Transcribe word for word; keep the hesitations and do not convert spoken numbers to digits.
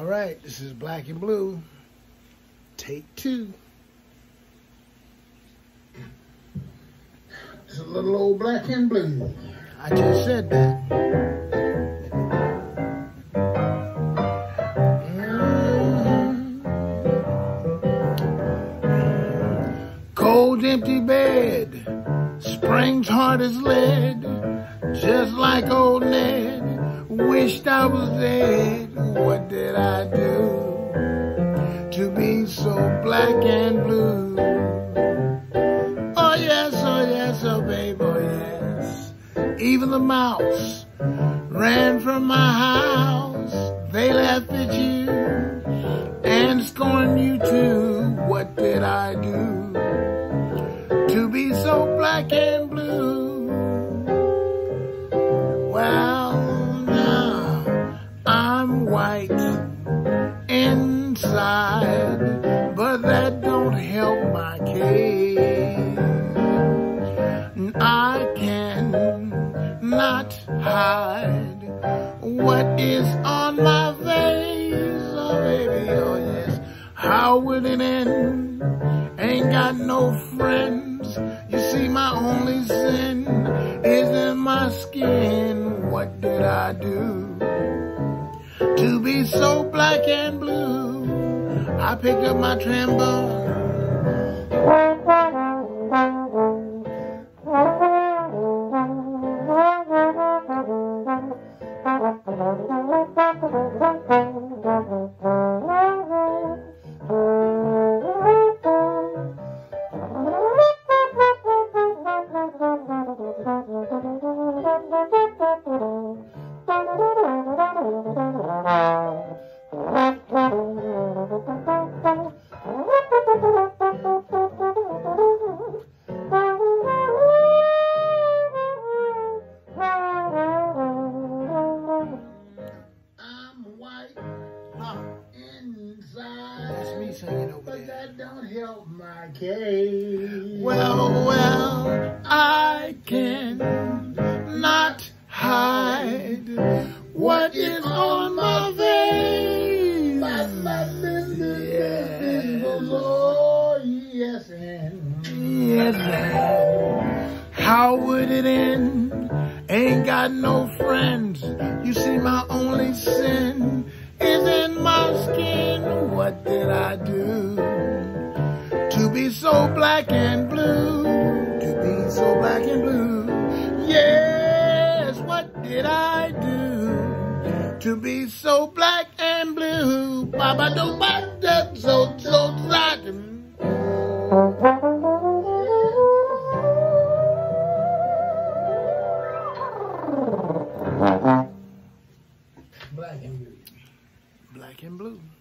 All right, this is Black and Blue, take two. This is a little old Black and Blue. I just said that. Mm-hmm. Cold empty bed, spring's hard as lead, just like old Ned. Wished I was dead. What did I do to be so black and blue? Oh yes, oh yes, oh babe, oh yes. Even the mouse ran from my house. They laughed at you and scorned you too. What did I do to be so black and blue? Wow. I'm white inside, but that don't help my case. I cannot hide what is on my face. Oh baby, oh yes, how would it end? Ain't got no friends. You see, my only sin is in my skin. What did I do to be so black and blue? I picked up my trombone. That's me singing over there. But that don't help my case. Well, well, I can not hide what is on my face. My, my business, yes. Business, oh, yes, and yes, and how would it end? Ain't got no friends. You see, my only sin is in my skin. What did I do to be so black and blue? To be so black and blue. Yes, what did I do to be so black and blue? Baba do bada so so black. Black and blue. Black and blue.